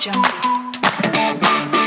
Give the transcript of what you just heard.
Jungle.